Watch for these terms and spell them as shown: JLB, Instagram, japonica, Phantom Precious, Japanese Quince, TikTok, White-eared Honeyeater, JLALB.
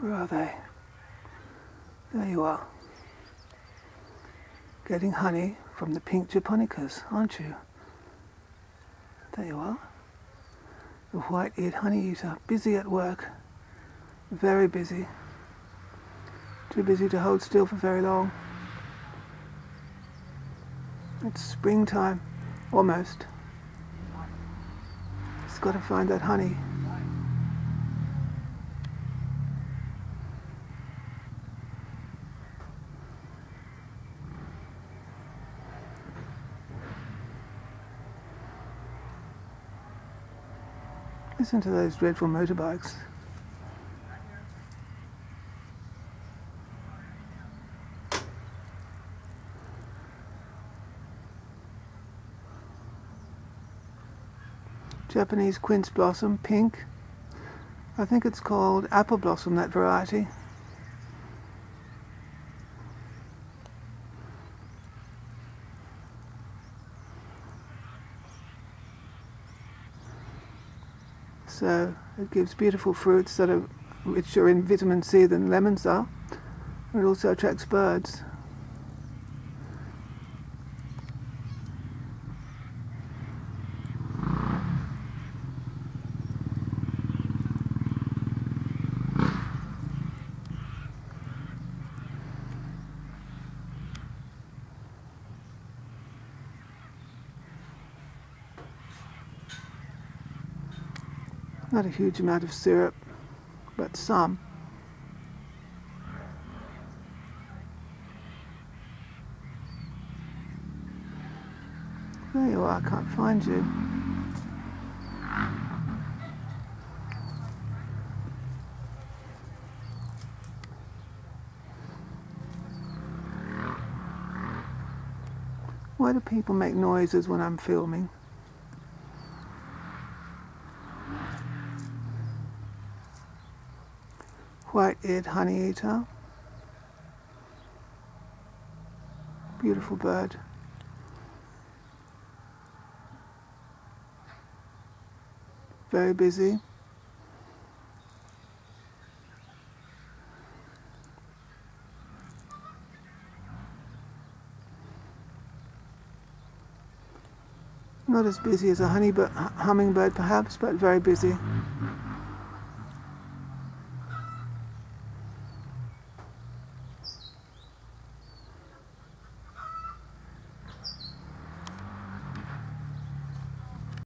Where are they? There you are. Getting honey from the pink japonicas, aren't you? There you are. The white-eared honeyeater, busy at work. Very busy. Too busy to hold still for very long. It's springtime, almost. It's got to find that honey. Listen to those dreadful motorbikes. Japanese quince blossom, pink. I think it's called apple blossom, that variety. So it gives beautiful fruits that are richer in vitamin C than lemons are. It also attracts birds. Not a huge amount of syrup, but some. There you are, I can't find you. Why do people make noises when I'm filming? White-eared honeyeater, beautiful bird. Very busy. Not as busy as a hummingbird perhaps, but very busy.